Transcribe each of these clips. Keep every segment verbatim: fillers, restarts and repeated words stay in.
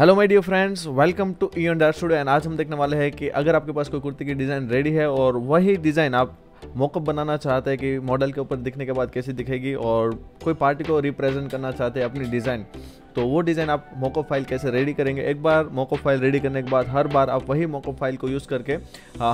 Hello my dear friends, welcome to E and R studio. And आज हम देखने वाले हैं कि अगर आपके पास कोई कुर्ती की डिज़ाइन रेडी है और वही डिज़ाइन आप मॉकअप बनाना चाहते हैं कि मॉडल के ऊपर दिखने के बाद कैसी दिखेगी, और कोई पार्टी को रिप्रेजेंट करना चाहते हैं अपनी डिज़ाइन, तो वो डिज़ाइन आप मॉकअप फाइल कैसे रेडी करेंगे। एक बार मॉकअप फाइल रेडी करने के बाद हर बार आप वही मॉकअप फाइल को यूज़ करके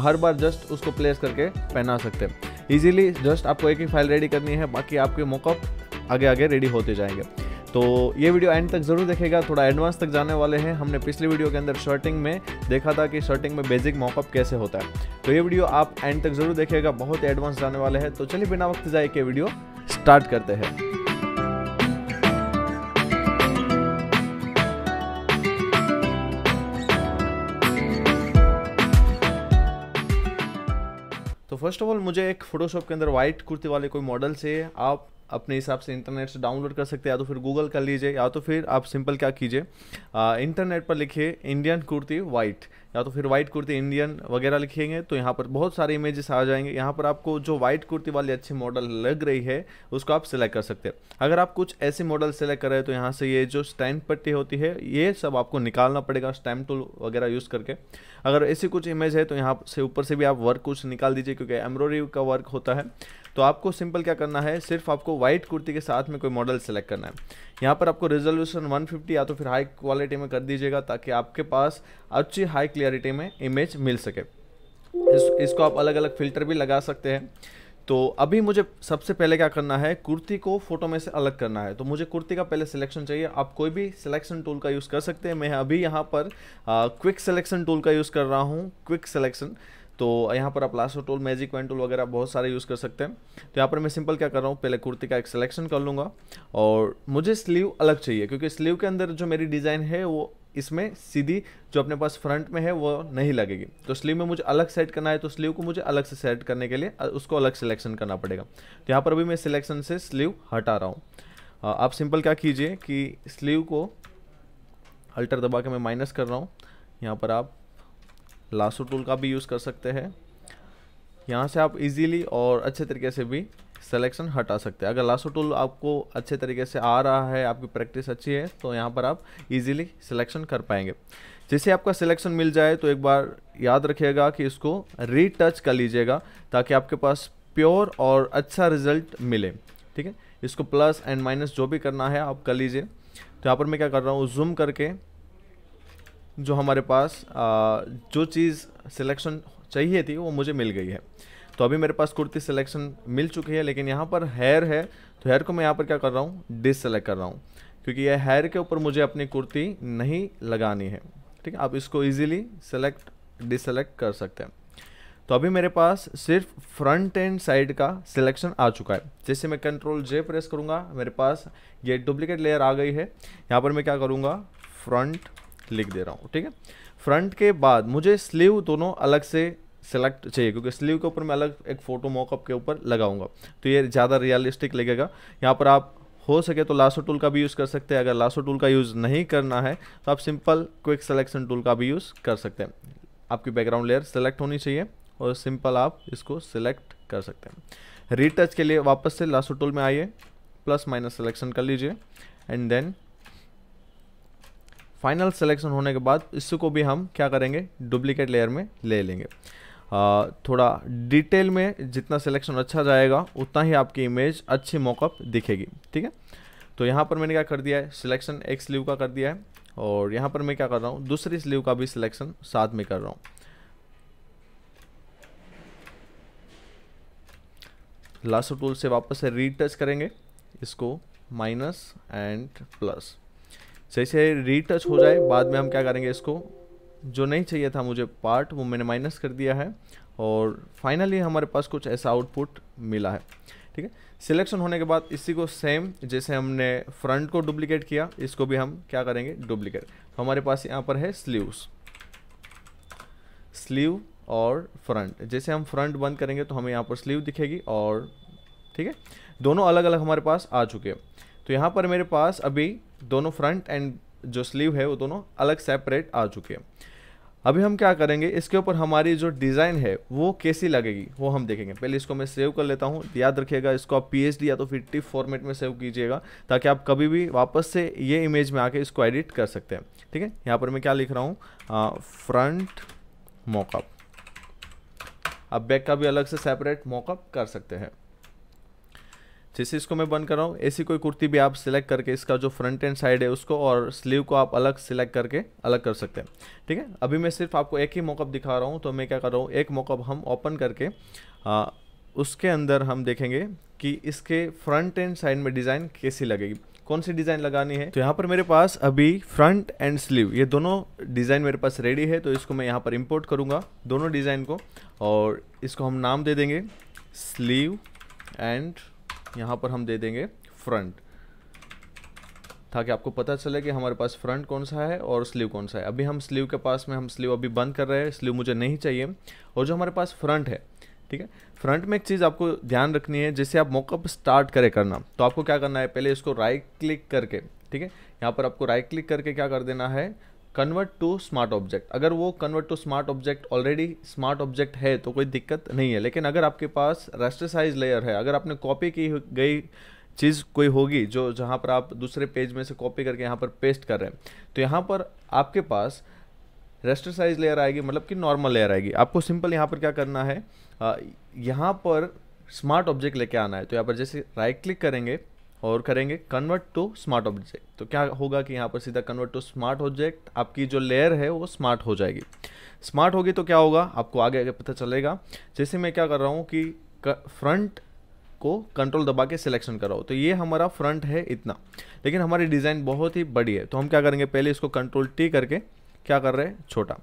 हर बार जस्ट उसको प्लेस करके पहना सकते हैं ईजिली। जस्ट आपको एक ही फाइल रेडी करनी है, बाकी आपके मॉकअप आगे आगे रेडी होते जाएंगे। तो ये वीडियो एंड तक ज़रूर देखेगा, थोड़ा एडवांस तक जाने वाले हैं। हमने पिछले वीडियो के अंदर शर्टिंग में देखा था कि शर्टिंग में बेसिक मॉकअप कैसे होता है, तो ये वीडियो आप एंड तक ज़रूर देखेगा, बहुत एडवांस जाने वाले हैं। तो चलिए बिना वक्त जाए के वीडियो स्टार्ट करते हैं। तो फर्स्ट ऑफ ऑल मुझे एक फोटोशॉप के अंदर वाइट कुर्ती वाले कोई मॉडल से आप अपने हिसाब से इंटरनेट से डाउनलोड कर सकते हैं, या तो फिर गूगल कर लीजिए, या तो फिर आप सिंपल क्या कीजिए, इंटरनेट पर लिखिए इंडियन कुर्ती वाइट, या तो फिर वाइट कुर्ती इंडियन वगैरह लिखेंगे तो यहाँ पर बहुत सारे इमेजेस आ जाएंगे। यहाँ पर आपको जो वाइट कुर्ती वाली अच्छी मॉडल लग रही है उसको आप सिलेक्ट कर सकते हैं। अगर आप कुछ ऐसे मॉडल सेलेक्ट कर रहे हैं तो यहाँ से ये जो स्टैम्प पट्टी होती है ये सब आपको निकालना पड़ेगा स्टैम्प टूल वगैरह यूज़ करके। अगर ऐसी कुछ इमेज है तो यहाँ से ऊपर से भी आप वर्क कुछ निकाल दीजिए, क्योंकि एम्ब्रॉयडरी का वर्क होता है। तो आपको सिंपल क्या करना है, सिर्फ आपको वाइट कुर्ती के साथ में कोई मॉडल सेलेक्ट करना है। यहाँ पर आपको रेजोल्यूशन वन फिफ्टी या तो फिर हाई क्वालिटी में कर दीजिएगा, ताकि आपके पास अच्छी हाई क्लियरिटी में इमेज मिल सके। इस, इसको आप अलग अलग फिल्टर भी लगा सकते हैं। तो अभी मुझे सबसे पहले क्या करना है, कुर्ती को फोटो में से अलग करना है। तो मुझे कुर्ती का पहले सिलेक्शन चाहिए। आप कोई भी सिलेक्शन टूल का यूज़ कर सकते हैं। मैं अभी यहाँ पर क्विक सिलेक्शन टूल का यूज़ कर रहा हूँ, क्विक सिलेक्शन। तो यहाँ पर आप lasso tool, magic pen tool वगैरह बहुत सारे यूज़ कर सकते हैं। तो यहाँ पर मैं सिंपल क्या कर रहा हूँ, पहले कुर्ती का एक सिलेक्शन कर लूँगा, और मुझे स्लीव अलग चाहिए, क्योंकि स्लीव के अंदर जो मेरी डिज़ाइन है वो इसमें सीधी जो अपने पास फ्रंट में है वो नहीं लगेगी। तो स्लीव में मुझे अलग सेट करना है, तो स्लीव को मुझे अलग से सेट करने के लिए उसको अलग सिलेक्शन करना पड़ेगा। तो यहाँ पर अभी मैं सिलेक्शन से स्लीव हटा रहा हूँ। आप सिंपल क्या कीजिए कि स्लीव को अल्टर दबा के मैं माइनस कर रहा हूँ। यहाँ पर आप लासो टूल का भी यूज़ कर सकते हैं। यहाँ से आप इजीली और अच्छे तरीके से भी सिलेक्शन हटा सकते हैं। अगर लासो टूल आपको अच्छे तरीके से आ रहा है, आपकी प्रैक्टिस अच्छी है, तो यहाँ पर आप इजीली सिलेक्शन कर पाएंगे। जैसे आपका सिलेक्शन मिल जाए तो एक बार याद रखिएगा कि इसको रीटच कर लीजिएगा, ताकि आपके पास प्योर और अच्छा रिजल्ट मिले। ठीक है, इसको प्लस एंड माइनस जो भी करना है आप कर लीजिए। तो यहाँ पर मैं क्या कर रहा हूँ, जूम करके जो हमारे पास आ, जो चीज़ सिलेक्शन चाहिए थी वो मुझे मिल गई है। तो अभी मेरे पास कुर्ती सिलेक्शन मिल चुकी है, लेकिन यहाँ पर हेयर है, तो हेयर को मैं यहाँ पर क्या कर रहा हूँ, डिससेलेक्ट कर रहा हूँ, क्योंकि ये हेयर के ऊपर मुझे अपनी कुर्ती नहीं लगानी है। ठीक है, आप इसको इजीली सेलेक्ट डिससेलेक्ट कर सकते हैं। तो अभी मेरे पास सिर्फ फ्रंट एंड साइड का सिलेक्शन आ चुका है। जैसे मैं कंट्रोल जे प्रेस करूँगा, मेरे पास ये डुप्लीकेट लेयर आ गई है। यहाँ पर मैं क्या करूँगा, फ्रंट लिख दे रहा हूँ। ठीक है, फ्रंट के बाद मुझे स्लीव दोनों अलग से सेलेक्ट चाहिए, क्योंकि स्लीव के ऊपर मैं अलग एक फ़ोटो मॉकअप के ऊपर लगाऊंगा, तो ये ज़्यादा रियलिस्टिक लगेगा। यहाँ पर आप हो सके तो लासो टूल का भी यूज़ कर सकते हैं। अगर लासो टूल का यूज़ नहीं करना है तो आप सिंपल क्विक सिलेक्शन टूल का भी यूज़ कर सकते हैं। आपकी बैकग्राउंड लेयर सेलेक्ट होनी चाहिए और सिंपल आप इसको सिलेक्ट कर सकते हैं। रीटच के लिए वापस से लासो टूल में आइए, प्लस माइनस सिलेक्शन कर लीजिए, एंड देन फाइनल सिलेक्शन होने के बाद इसको भी हम क्या करेंगे, डुप्लीकेट लेयर में ले लेंगे। आ, थोड़ा डिटेल में जितना सिलेक्शन अच्छा जाएगा उतना ही आपकी इमेज अच्छी मॉकअप दिखेगी। ठीक है, तो यहाँ पर मैंने क्या कर दिया है, सिलेक्शन एक स्लीव का कर दिया है, और यहाँ पर मैं क्या कर रहा हूँ, दूसरी स्लीव का भी सिलेक्शन साथ में कर रहा हूँ। लासो टूल से वापस से रीटच करेंगे, इसको माइनस एंड प्लस। जैसे रीटच हो जाए बाद में हम क्या करेंगे, इसको जो नहीं चाहिए था मुझे पार्ट वो मैंने माइनस कर दिया है, और फाइनली हमारे पास कुछ ऐसा आउटपुट मिला है। ठीक है, सिलेक्शन होने के बाद इसी को सेम जैसे हमने फ्रंट को डुप्लीकेट किया, इसको भी हम क्या करेंगे, डुप्लीकेट। तो हमारे पास यहाँ पर है स्लीव्स, स्लीव और फ्रंट। जैसे हम फ्रंट बंद करेंगे तो हमें यहाँ पर स्लीव दिखेगी, और ठीक है दोनों अलग अलग हमारे पास आ चुके हैं। तो यहाँ पर मेरे पास अभी दोनों फ्रंट एंड जो स्लीव है वो दोनों अलग सेपरेट आ चुके हैं। अभी हम क्या करेंगे, इसके ऊपर हमारी जो डिज़ाइन है वो कैसी लगेगी वो हम देखेंगे। पहले इसको मैं सेव कर लेता हूँ। याद रखिएगा इसको आप पीएचडी या तो फिर टिफ फॉर्मेट में सेव कीजिएगा ताकि आप कभी भी वापस से ये इमेज में आके इसको एडिट कर सकते हैं। ठीक है, यहाँ पर मैं क्या लिख रहा हूँ, फ्रंट मॉकअप। आप बैक का भी अलग से सेपरेट मॉकअप कर सकते हैं। जैसे इसको मैं बंद कर रहा हूँ, ऐसी कोई कुर्ती भी आप सिलेक्ट करके इसका जो फ्रंट एंड साइड है उसको और स्लीव को आप अलग सिलेक्ट करके अलग कर सकते हैं। ठीक है, अभी मैं सिर्फ आपको एक ही मॉकअप दिखा रहा हूँ। तो मैं क्या कर रहा हूँ, एक मॉकअप हम ओपन करके आ, उसके अंदर हम देखेंगे कि इसके फ्रंट एंड साइड में डिज़ाइन कैसी लगेगी, कौन सी डिज़ाइन लगानी है। तो यहाँ पर मेरे पास अभी फ्रंट एंड स्लीव ये दोनों डिज़ाइन मेरे पास रेडी है। तो इसको मैं यहाँ पर इम्पोर्ट करूँगा दोनों डिज़ाइन को, और इसको हम नाम दे देंगे स्लीव एंड यहाँ पर हम दे देंगे फ्रंट, ताकि आपको पता चले कि हमारे पास फ्रंट कौन सा है और स्लीव कौन सा है। अभी हम स्लीव के पास में हम स्लीव अभी बंद कर रहे हैं, स्लीव मुझे नहीं चाहिए। और जो हमारे पास फ्रंट है, ठीक है, फ्रंट में एक चीज़ आपको ध्यान रखनी है, जैसे आप मॉकअप स्टार्ट करें करना तो आपको क्या करना है, पहले इसको राइट क्लिक करके, ठीक है, यहाँ पर आपको राइट क्लिक करके क्या कर देना है, कन्वर्ट टू स्मार्ट ऑब्जेक्ट। अगर वो convert to smart object already smart object है तो कोई दिक्कत नहीं है, लेकिन अगर आपके पास रास्टरसाइज लेयर है, अगर आपने कॉपी की गई चीज़ कोई होगी जो जहाँ पर आप दूसरे पेज में से कॉपी करके यहाँ पर पेस्ट कर रहे हैं, तो यहाँ पर आपके पास रास्टरसाइज लेयर आएगी, मतलब कि नॉर्मल लेयर आएगी। आपको सिंपल यहाँ पर क्या करना है, यहाँ पर स्मार्ट ऑब्जेक्ट लेके आना है। तो यहाँ पर जैसे राइट क्लिक करेंगे और करेंगे कन्वर्ट टू स्मार्ट ऑब्जेक्ट, तो क्या होगा कि यहाँ पर सीधा कन्वर्ट टू स्मार्ट ऑब्जेक्ट, आपकी जो लेयर है वो स्मार्ट हो जाएगी। स्मार्ट होगी तो क्या होगा आपको आगे आगे पता चलेगा। जैसे मैं क्या कर रहा हूँ कि फ्रंट को कंट्रोल दबा के सिलेक्शन कर रहा हूँ, तो ये हमारा फ्रंट है इतना, लेकिन हमारी डिज़ाइन बहुत ही बड़ी है। तो हम क्या करेंगे, पहले इसको कंट्रोल टी करके क्या कर रहे हैं, छोटा।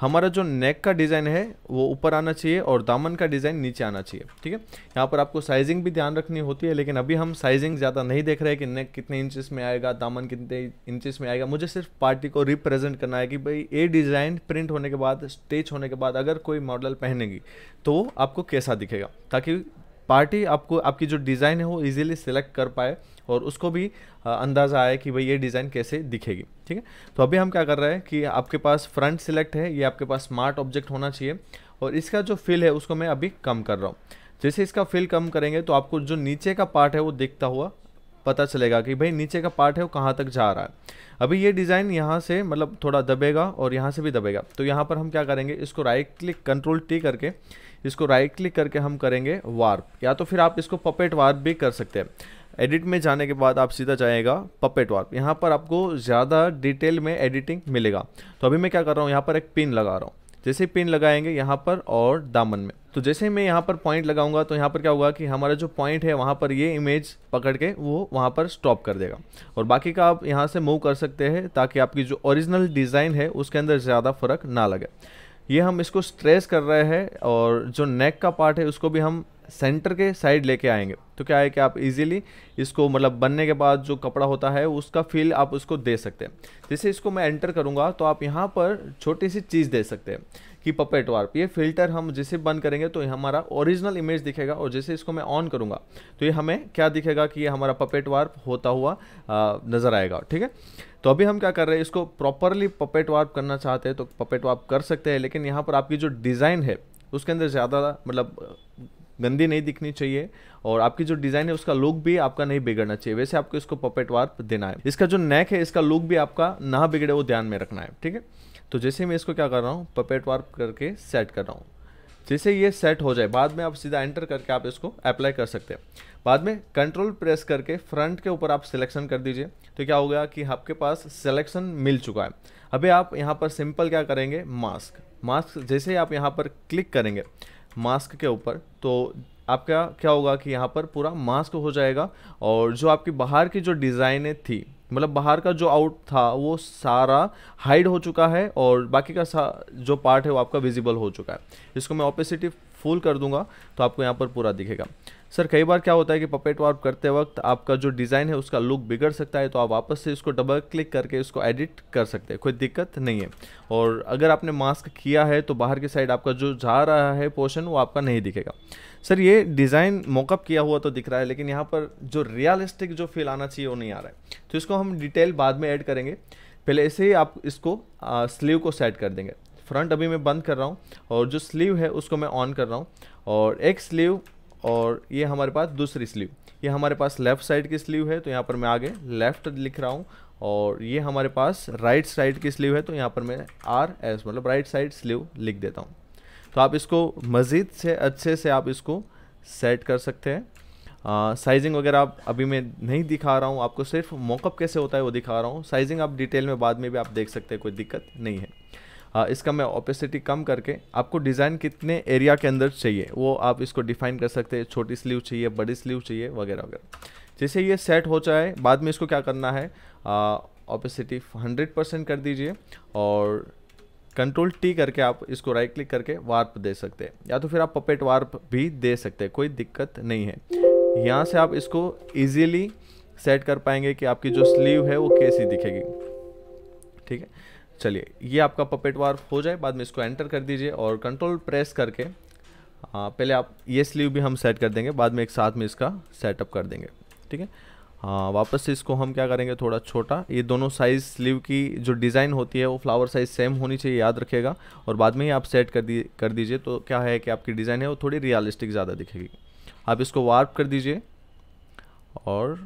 हमारा जो नेक का डिज़ाइन है वो ऊपर आना चाहिए और दामन का डिज़ाइन नीचे आना चाहिए। ठीक है, यहाँ पर आपको साइजिंग भी ध्यान रखनी होती है, लेकिन अभी हम साइजिंग ज़्यादा नहीं देख रहे हैं कि नेक कितने इंचेस में आएगा, दामन कितने इंचेस में आएगा। मुझे सिर्फ पार्टी को रिप्रेजेंट करना है कि भाई ये डिज़ाइन प्रिंट होने के बाद, स्टिच होने के बाद अगर कोई मॉडल पहनेगी तो आपको कैसा दिखेगा, ताकि पार्टी आपको आपकी जो डिज़ाइन है वो इजीली सिलेक्ट कर पाए और उसको भी अंदाज़ा आए कि भाई ये डिज़ाइन कैसे दिखेगी। ठीक है, तो अभी हम क्या कर रहे हैं कि आपके पास फ्रंट सिलेक्ट है, ये आपके पास स्मार्ट ऑब्जेक्ट होना चाहिए, और इसका जो फिल है उसको मैं अभी कम कर रहा हूँ। जैसे इसका फिल कम करेंगे तो आपको जो नीचे का पार्ट है वो दिखता हुआ पता चलेगा कि भाई नीचे का पार्ट है वो कहाँ तक जा रहा है। अभी ये डिज़ाइन यहाँ से मतलब थोड़ा दबेगा और यहाँ से भी दबेगा, तो यहाँ पर हम क्या करेंगे, इसको राइट क्लिक कंट्रोल टी करके इसको राइट क्लिक करके हम करेंगे वार्प, या तो फिर आप इसको पपेट वार्प भी कर सकते हैं। एडिट में जाने के बाद आप सीधा जाएगा पपेट वार्प, यहाँ पर आपको ज़्यादा डिटेल में एडिटिंग मिलेगा। तो अभी मैं क्या कर रहा हूँ, यहाँ पर एक पिन लगा रहा हूँ। जैसे पिन लगाएंगे यहाँ पर और दामन में, तो जैसे मैं यहाँ पर पॉइंट लगाऊंगा तो यहाँ पर क्या होगा कि हमारा जो पॉइंट है वहाँ पर ये इमेज पकड़ के वो वहाँ पर स्टॉप कर देगा, और बाकी का आप यहाँ से मूव कर सकते हैं ताकि आपकी जो ओरिजिनल डिज़ाइन है उसके अंदर ज़्यादा फर्क ना लगे। ये हम इसको स्ट्रेस कर रहे हैं, और जो नेक का पार्ट है उसको भी हम सेंटर के साइड लेके आएंगे, तो क्या है कि आप इजीली इसको मतलब बनने के बाद जो कपड़ा होता है उसका फील आप उसको दे सकते हैं। जैसे इसको मैं एंटर करूँगा तो आप यहाँ पर छोटी सी चीज़ दे सकते हैं कि पपेट वार्प, ये फिल्टर हम जैसे बंद करेंगे तो हमारा ओरिजिनल इमेज दिखेगा, और जैसे इसको मैं ऑन करूँगा तो ये हमें क्या दिखेगा कि ये हमारा पपेट वार्प होता हुआ नज़र आएगा। ठीक है, तो अभी हम क्या कर रहे हैं, इसको प्रॉपरली पपेट वार्प करना चाहते हैं तो पपेट वार्प कर सकते हैं, लेकिन यहाँ पर आपकी जो डिज़ाइन है उसके अंदर ज़्यादा मतलब गंदी नहीं दिखनी चाहिए, और आपकी जो डिज़ाइन है उसका लुक भी आपका नहीं बिगड़ना चाहिए। वैसे आपको इसको पपेट वार्प देना है, इसका जो नेक है इसका लुक भी आपका ना बिगड़े वो ध्यान में रखना है। ठीक है, तो जैसे मैं इसको क्या कर रहा हूँ, पपेट वार्प करके सेट कर रहा हूँ। जैसे ये सेट हो जाए बाद में आप सीधा एंटर करके आप इसको अप्लाई कर सकते हैं। बाद में कंट्रोल प्रेस करके फ्रंट के ऊपर आप सिलेक्शन कर दीजिए, तो क्या होगा कि आपके पास सिलेक्शन मिल चुका है। अभी आप यहाँ पर सिंपल क्या करेंगे, मास्क मास्क जैसे आप यहाँ पर क्लिक करेंगे मास्क के ऊपर तो आपका क्या होगा कि यहाँ पर पूरा मास्क हो जाएगा, और जो आपकी बाहर की जो डिज़ाइनें थी मतलब बाहर का जो आउट था वो सारा हाइड हो चुका है, और बाकी का जो पार्ट है वो आपका विजिबल हो चुका है। इसको मैं ऑपेसिटी फुल कर दूंगा तो आपको यहाँ पर पूरा दिखेगा। सर कई बार क्या होता है कि पपेट वार्प करते वक्त आपका जो डिज़ाइन है उसका लुक बिगड़ सकता है, तो आप वापस से इसको डबल क्लिक करके इसको एडिट कर सकते हैं, कोई दिक्कत नहीं है। और अगर आपने मास्क किया है तो बाहर की साइड आपका जो जा रहा है पोर्शन वो आपका नहीं दिखेगा। सर ये डिज़ाइन मॉकअप किया हुआ तो दिख रहा है, लेकिन यहाँ पर जो रियलिस्टिक जो फील आना चाहिए वो नहीं आ रहा है, तो इसको हम डिटेल बाद में ऐड करेंगे। पहले ऐसे ही आप इसको आ, स्लीव को सेट कर देंगे, फ्रंट अभी मैं बंद कर रहा हूँ और जो स्लीव है उसको मैं ऑन कर रहा हूँ। और एक स्लीव और ये हमारे पास दूसरी स्लीव, ये हमारे पास लेफ़्ट साइड की स्लीव है तो यहाँ पर मैं आगे लेफ़्ट लिख रहा हूँ। और ये हमारे पास राइट साइड की स्लीव है तो यहाँ पर मैं आर एस मतलब राइट साइड स्लीव लिख देता हूँ। तो आप इसको मज़ीद से अच्छे से आप इसको सेट कर सकते हैं। साइजिंग वगैरह आप अभी मैं नहीं दिखा रहा हूँ, आपको सिर्फ मॉकअप कैसे होता है वो दिखा रहा हूँ। साइजिंग आप डिटेल में बाद में भी आप देख सकते हैं, कोई दिक्कत नहीं है। आ, इसका मैं ओपेसिटी कम करके आपको डिज़ाइन कितने एरिया के अंदर चाहिए वो आप इसको डिफाइन कर सकते हैं। छोटी स्लीव चाहिए, बड़ी स्लीव चाहिए वगैरह वगैरह। जैसे ये सेट हो जाए बाद में इसको क्या करना है, ओपेसिटी हंड्रेड परसेंट कर दीजिए और कंट्रोल टी करके आप इसको राइट क्लिक करके वार्प दे सकते हैं या तो फिर आप पपेट वार्प भी दे सकते हैं, कोई दिक्कत नहीं है। यहाँ से आप इसको इजीली सेट कर पाएंगे कि आपकी जो स्लीव है वो कैसी दिखेगी। ठीक है, चलिए ये आपका पपेट वार्प हो जाए बाद में इसको एंटर कर दीजिए और कंट्रोल प्रेस करके आ, पहले आप ये स्लीव भी हम सेट कर देंगे, बाद में एक साथ में इसका सेटअप कर देंगे। ठीक है, हाँ वापस से इसको हम क्या करेंगे थोड़ा छोटा, ये दोनों साइज़ स्लीव की जो डिज़ाइन होती है वो फ्लावर साइज़ सेम होनी चाहिए, याद रखिएगा। और बाद में ही आप सेट कर दी कर दीजिए तो क्या है कि आपकी डिज़ाइन है वो थोड़ी रियलिस्टिक ज़्यादा दिखेगी। आप इसको वार्प कर दीजिए और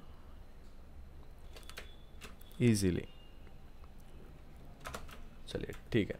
इजीली, चलिए ठीक है।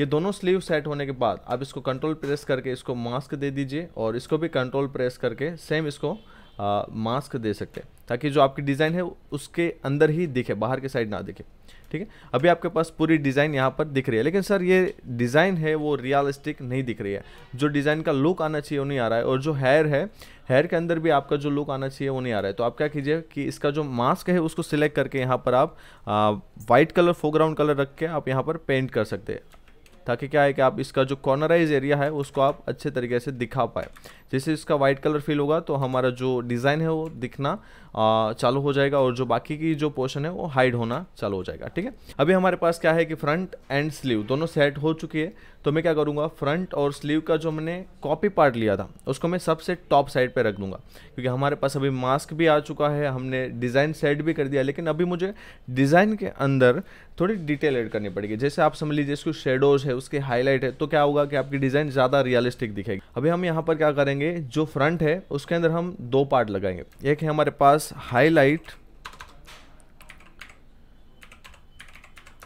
ये दोनों स्लीव सेट होने के बाद आप इसको कंट्रोल प्रेस करके इसको मास्क दे दीजिए और इसको भी कंट्रोल प्रेस करके सेम इसको आ, मास्क दे सकते हैं ताकि जो आपकी डिज़ाइन है उसके अंदर ही दिखे, बाहर के साइड ना दिखे। ठीक है, अभी आपके पास पूरी डिज़ाइन यहाँ पर दिख रही है, लेकिन सर ये डिज़ाइन है वो रियलिस्टिक नहीं दिख रही है, जो डिज़ाइन का लुक आना चाहिए वो नहीं आ रहा है और जो हेयर है हेयर के अंदर भी आपका जो लुक आना चाहिए वो नहीं आ रहा है। तो आप क्या कीजिए कि इसका जो मास्क है उसको सिलेक्ट करके यहाँ पर आप वाइट कलर फोरग्राउंड कलर रख के आप यहाँ पर पेंट कर सकते हैं ताकि क्या है कि आप इसका जो कॉर्नराइज एरिया है उसको आप अच्छे तरीके से दिखा पाए। जैसे इसका वाइट कलर फील होगा तो हमारा जो डिज़ाइन है वो दिखना आ, चालू हो जाएगा और जो बाकी की जो पोर्शन है वो हाइड होना चालू हो जाएगा। ठीक है, अभी हमारे पास क्या है कि फ्रंट एंड स्लीव दोनों सेट हो चुकी है। तो मैं क्या करूँगा, फ्रंट और स्लीव का जो मैंने कॉपी पार्ट लिया था उसको मैं सबसे टॉप साइड पर रख दूंगा क्योंकि हमारे पास अभी मास्क भी आ चुका है, हमने डिज़ाइन सेट भी कर दिया, लेकिन अभी मुझे डिज़ाइन के अंदर थोड़ी डिटेल ऐड करनी पड़ेगी। जैसे आप समझ लीजिए इसको शेडोज है, उसके हाईलाइट है, तो क्या होगा कि आपकी डिज़ाइन ज़्यादा रियलिस्टिक दिखेगी। अभी हम यहाँ पर क्या करेंगे, जो फ्रंट है उसके अंदर हम दो पार्ट लगाएंगे, एक है हमारे पास हाईलाइट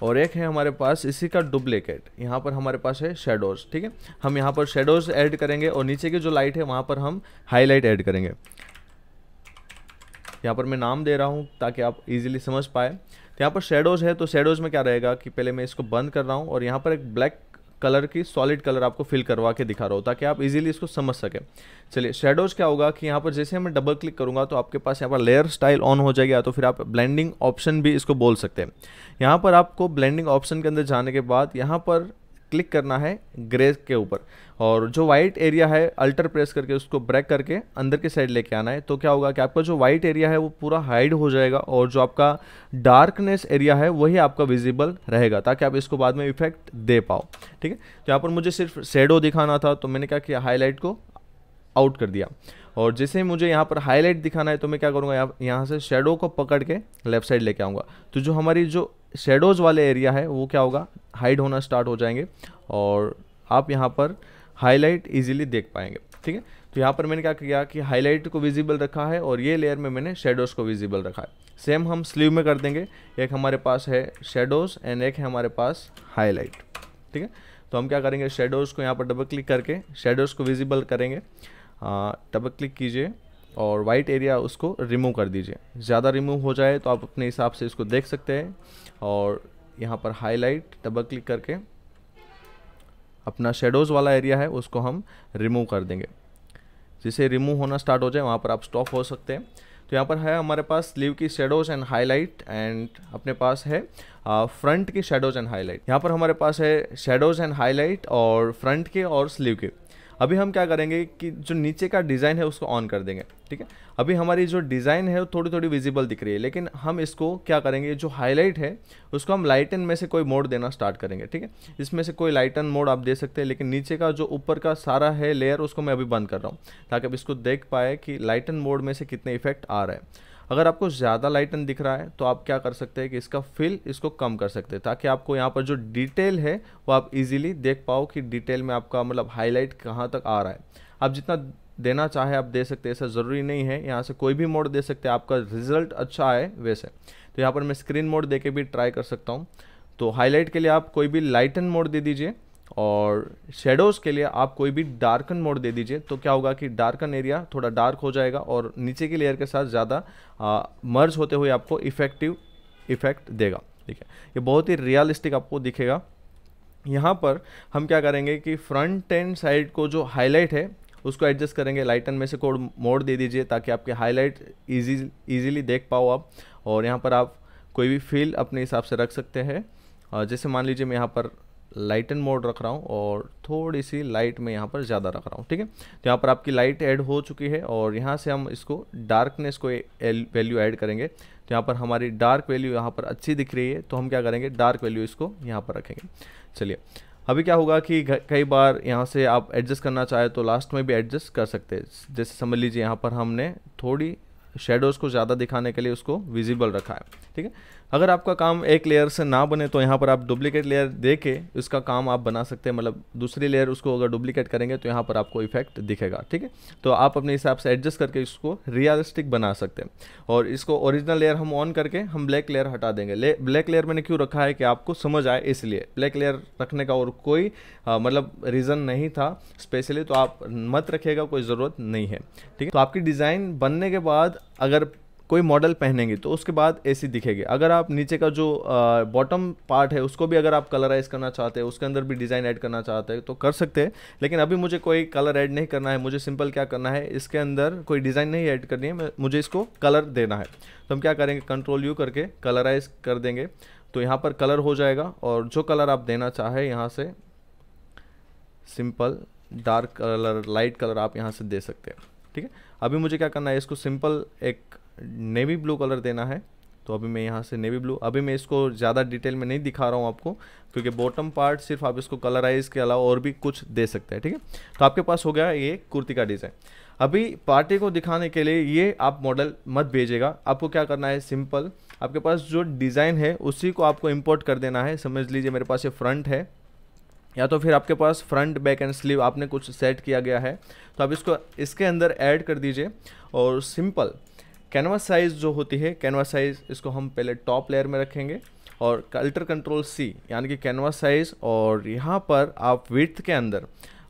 और एक है हमारे पास इसी का डुप्लीकेट, यहाँ पर हमारे पास है शेडोज। ठीक है, हम यहाँ पर शेडोज ऐड करेंगे और नीचे की जो लाइट है वहाँ पर हम हाईलाइट ऐड करेंगे। यहाँ पर मैं नाम दे रहा हूँ ताकि आप इजीली समझ पाए। तो यहाँ पर शेडोज है तो शेडोज में क्या रहेगा कि पहले मैं इसको बंद कर रहा हूँ और यहाँ पर एक ब्लैक कलर की सॉलिड कलर आपको फिल करवा के दिखा रहा हूँ ताकि आप इजीली इसको समझ सकें। चलिए शेडोज क्या होगा कि यहाँ पर जैसे मैं डबल क्लिक करूँगा तो आपके पास यहाँ पर लेयर स्टाइल ऑन हो जाएगा, तो फिर आप ब्लेंडिंग ऑप्शन भी इसको बोल सकते हैं। यहाँ पर आपको ब्लेंडिंग ऑप्शन के अंदर जाने के बाद यहाँ पर क्लिक करना है ग्रे के ऊपर और जो वाइट एरिया है अल्टर प्रेस करके उसको ब्रेक करके अंदर की साइड लेके आना है। तो क्या होगा कि आपका जो वाइट एरिया है वो पूरा हाइड हो जाएगा और जो आपका डार्कनेस एरिया है वही आपका विजिबल रहेगा ताकि आप इसको बाद में इफेक्ट दे पाओ। ठीक है, तो यहाँ पर मुझे सिर्फ शेडो दिखाना था तो मैंने क्या किया, हाईलाइट को आउट कर दिया और जैसे ही मुझे यहाँ पर हाईलाइट दिखाना है तो मैं क्या करूँगा, यहाँ यहाँ से शेडो को पकड़ के लेफ्ट साइड लेके आऊँगा। तो जो हमारी जो शेडोज़ वाले एरिया है वो क्या होगा, हाइड होना स्टार्ट हो जाएंगे और आप यहाँ पर हाईलाइट इजीली देख पाएंगे। ठीक है, तो यहाँ पर मैंने क्या किया कि हाईलाइट को विजिबल रखा है और ये लेयर में मैंने शेडोज़ को विजिबल रखा है। सेम हम स्लीव में कर देंगे, एक हमारे पास है शेडोज़ एंड एक है हमारे पास हाईलाइट। ठीक है, तो हम क्या करेंगे, शेडोज़ को यहाँ पर डबल क्लिक करके शेडोज़ को विजिबल करेंगे। डबल क्लिक कीजिए और वाइट एरिया उसको रिमूव कर दीजिए, ज़्यादा रिमूव हो जाए तो आप अपने हिसाब से इसको देख सकते हैं। और यहाँ पर हाईलाइट डबल क्लिक करके अपना शेडोज़ वाला एरिया है उसको हम रिमूव कर देंगे। जैसे रिमूव होना स्टार्ट हो जाए वहाँ पर आप स्टॉप हो सकते हैं। तो यहाँ पर है हमारे पास स्लीव की शेडोज़ एंड हाईलाइट एंड अपने पास है फ्रंट की शेडोज़ एंड हाईलाइट। यहाँ पर हमारे पास है शेडोज़ एंड हाईलाइट और फ्रंट के और स्लीव के। अभी हम क्या करेंगे कि जो नीचे का डिज़ाइन है उसको ऑन कर देंगे। ठीक है, अभी हमारी जो डिज़ाइन है वो थोड़ी थोड़ी विजिबल दिख रही है, लेकिन हम इसको क्या करेंगे, जो हाईलाइट है उसको हम लाइटन में से कोई मोड देना स्टार्ट करेंगे। ठीक है, इसमें से कोई लाइटन मोड आप दे सकते हैं, लेकिन नीचे का जो ऊपर का सारा है लेयर उसको मैं अभी बंद कर रहा हूँ ताकि आप इसको देख पाए कि लाइटन मोड में से कितने इफेक्ट आ रहा है। अगर आपको ज़्यादा लाइटन दिख रहा है तो आप क्या कर सकते हैं कि इसका फिल इसको कम कर सकते हैं, ताकि आपको यहाँ पर जो डिटेल है वो आप इजीली देख पाओ कि डिटेल में आपका मतलब हाईलाइट कहाँ तक आ रहा है। आप जितना देना चाहे आप दे सकते हैं, ऐसा ज़रूरी नहीं है, यहाँ से कोई भी मोड दे सकते हैं, आपका रिजल्ट अच्छा आए वैसे। तो यहाँ पर मैं स्क्रीन मोड दे के भी ट्राई कर सकता हूँ। तो हाईलाइट के लिए आप कोई भी लाइटन मोड दे दीजिए और शेडोज़ के लिए आप कोई भी डार्कन मोड दे दीजिए, तो क्या होगा कि डार्कन एरिया थोड़ा डार्क हो जाएगा और नीचे की लेयर के साथ ज़्यादा मर्ज होते हुए आपको इफेक्टिव इफेक्ट देगा। ठीक है, ये बहुत ही रियलिस्टिक आपको दिखेगा। यहाँ पर हम क्या करेंगे कि फ्रंट एंड साइड को जो हाईलाइट है उसको एडजस्ट करेंगे। लाइटन में से कोड मोड दे दीजिए ताकि आपके हाईलाइट इजी इजीली देख पाओ आप, और यहाँ पर आप कोई भी फील अपने हिसाब से रख सकते हैं। जैसे मान लीजिए मैं यहाँ पर लाइटन मोड रख रहा हूँ और थोड़ी सी लाइट में यहाँ पर ज़्यादा रख रहा हूँ। ठीक है, तो यहाँ पर आपकी लाइट ऐड हो चुकी है और यहाँ से हम इसको डार्कनेस को वैल्यू ऐड करेंगे। तो यहाँ पर हमारी डार्क वैल्यू यहाँ पर अच्छी दिख रही है, तो हम क्या करेंगे डार्क वैल्यू इसको यहाँ पर रखेंगे। चलिए, अभी क्या होगा कि कई बार यहाँ से आप एडजस्ट करना चाहे तो लास्ट में भी एडजस्ट कर सकते हैं। जैसे समझ लीजिए यहाँ पर हमने थोड़ी शेडोज़ को ज़्यादा दिखाने के लिए उसको विजिबल रखा है। ठीक है, अगर आपका काम एक लेयर से ना बने तो यहाँ पर आप डुप्लीकेट लेयर दे के उसका काम आप बना सकते हैं, मतलब दूसरी लेयर उसको अगर डुप्लीकेट करेंगे तो यहाँ पर आपको इफेक्ट दिखेगा। ठीक है, तो आप अपने हिसाब से एडजस्ट करके इसको रियलिस्टिक बना सकते हैं। और इसको ओरिजिनल लेयर हम ऑन करके हम ब्लैक लेयर हटा देंगे। ले, ब्लैक लेयर मैंने क्यों रखा है कि आपको समझ आए, इसलिए ब्लैक लेयर रखने का और कोई आ, मतलब रीज़न नहीं था स्पेशली, तो आप मत रखिएगा, कोई ज़रूरत नहीं है। ठीक है, तो आपकी डिज़ाइन बनने के बाद अगर कोई मॉडल पहनेंगे तो उसके बाद ऐसी दिखेगी। अगर आप नीचे का जो बॉटम पार्ट है उसको भी अगर आप कलराइज करना चाहते हैं, उसके अंदर भी डिज़ाइन ऐड करना चाहते हैं तो कर सकते हैं, लेकिन अभी मुझे कोई कलर ऐड नहीं करना है। मुझे सिंपल क्या करना है, इसके अंदर कोई डिज़ाइन नहीं ऐड करनी है, मुझे इसको कलर देना है। तो हम क्या करेंगे, कंट्रोल यू करके कलराइज कर देंगे, तो यहाँ पर कलर हो जाएगा। और जो कलर आप देना चाहे यहाँ से simple dark colour, light colour आप यहाँ से दे सकते हैं। ठीक है, अभी मुझे क्या करना है, इसको सिंपल एक नेवी ब्लू कलर देना है, तो अभी मैं यहाँ से नेवी ब्लू, अभी मैं इसको ज़्यादा डिटेल में नहीं दिखा रहा हूँ आपको, क्योंकि बॉटम पार्ट सिर्फ आप इसको कलराइज के अलावा और भी कुछ दे सकते हैं। ठीक है, तो आपके पास हो गया ये कुर्ती का डिज़ाइन। अभी पार्टी को दिखाने के लिए ये आप मॉडल मत भेजिएगा, आपको क्या करना है, सिंपल आपके पास जो डिज़ाइन है उसी को आपको इम्पोर्ट कर देना है। समझ लीजिए मेरे पास ये फ्रंट है, या तो फिर आपके पास फ्रंट बैक एंड स्लीव आपने कुछ सेट किया गया है, तो आप इसको इसके अंदर ऐड कर दीजिए। और सिंपल कैनवास साइज़ जो होती है, कैनवास साइज़ इसको हम पहले टॉप लेयर में रखेंगे और अल्टर कंट्रोल सी यानी कि कैनवास साइज़, और यहाँ पर आप विड्थ के अंदर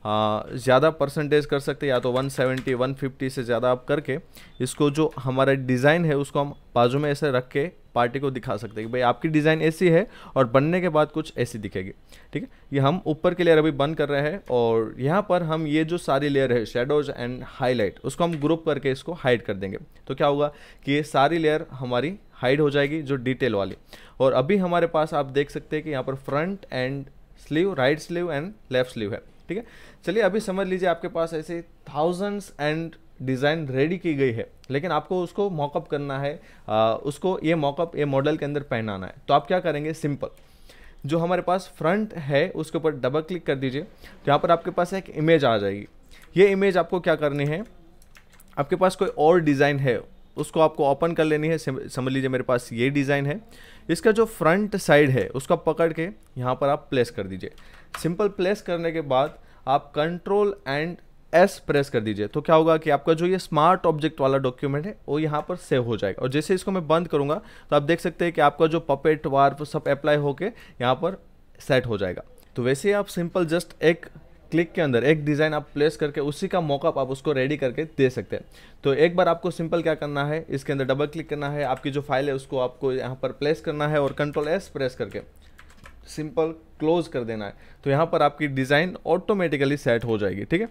ज़्यादा परसेंटेज कर सकते हैं, या तो एक सौ सत्तर, एक सौ पचास से ज़्यादा आप करके इसको जो हमारा डिज़ाइन है उसको हम बाजू में ऐसे रख के पार्टी को दिखा सकते हैं कि भाई आपकी डिज़ाइन ऐसी है और बनने के बाद कुछ ऐसी दिखेगी। ठीक है, ये हम ऊपर के लेयर अभी बंद कर रहे हैं, और यहाँ पर हम ये जो सारी लेयर है शेडोज एंड हाईलाइट उसको हम ग्रुप करके इसको हाइड कर देंगे। तो क्या होगा कि ये सारी लेयर हमारी हाइड हो जाएगी, जो डिटेल वाली। और अभी हमारे पास आप देख सकते हैं कि यहाँ पर front and sleeve, right sleeve and left sleeve है। ठीक है, चलिए अभी समझ लीजिए आपके पास ऐसे थाउजेंड्स एंड डिज़ाइन रेडी की गई है, लेकिन आपको उसको मॉकअप करना है, आ, उसको ये मॉकअप ये मॉडल के अंदर पहनाना है। तो आप क्या करेंगे, सिंपल जो हमारे पास फ्रंट है उसके ऊपर डबल क्लिक कर दीजिए, तो यहाँ पर आपके पास एक इमेज आ जाएगी। ये इमेज आपको क्या करनी है, आपके पास कोई और डिज़ाइन है उसको आपको ओपन कर लेनी है। समझ लीजिए मेरे पास ये डिज़ाइन है, इसका जो फ्रंट साइड है उसका पकड़ के यहाँ पर आप प्लेस कर दीजिए। सिंपल प्लेस करने के बाद आप कंट्रोल एंड एस प्रेस कर दीजिए, तो क्या होगा कि आपका जो ये स्मार्ट ऑब्जेक्ट वाला डॉक्यूमेंट है वो यहाँ पर सेव हो जाएगा। और जैसे इसको मैं बंद करूँगा तो आप देख सकते हैं कि आपका जो पपेट वार्प सब अप्लाई होके यहाँ पर सेट हो जाएगा। तो वैसे आप सिंपल जस्ट एक क्लिक के अंदर एक डिज़ाइन आप प्लेस करके उसी का मॉकअप आप उसको रेडी करके दे सकते हैं। तो एक बार आपको सिंपल क्या करना है, इसके अंदर डबल क्लिक करना है, आपकी जो फाइल है उसको आपको यहाँ पर प्लेस करना है और कंट्रोल एस प्रेस करके सिंपल क्लोज कर देना है। तो यहाँ पर आपकी डिज़ाइन ऑटोमेटिकली सेट हो जाएगी। ठीक है,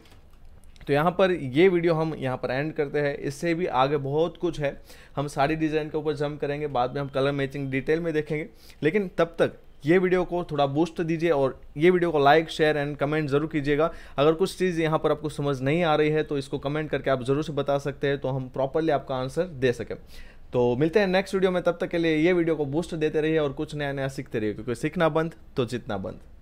तो यहाँ पर ये वीडियो हम यहाँ पर एंड करते हैं। इससे भी आगे बहुत कुछ है, हम सारी डिज़ाइन के ऊपर जंप करेंगे, बाद में हम कलर मैचिंग डिटेल में देखेंगे। लेकिन तब तक ये वीडियो को थोड़ा बूस्ट दीजिए और ये वीडियो को लाइक शेयर एंड कमेंट ज़रूर कीजिएगा। अगर कुछ चीज़ यहाँ पर आपको समझ नहीं आ रही है तो इसको कमेंट करके आप ज़रूर से बता सकते हैं, तो हम प्रॉपरली आपका आंसर दे सकें। तो मिलते हैं नेक्स्ट वीडियो में, तब तक के लिए ये वीडियो को बूस्ट देते रहिए और कुछ नया नया सीखते रहिए, क्योंकि सीखना बंद तो जीतना बंद।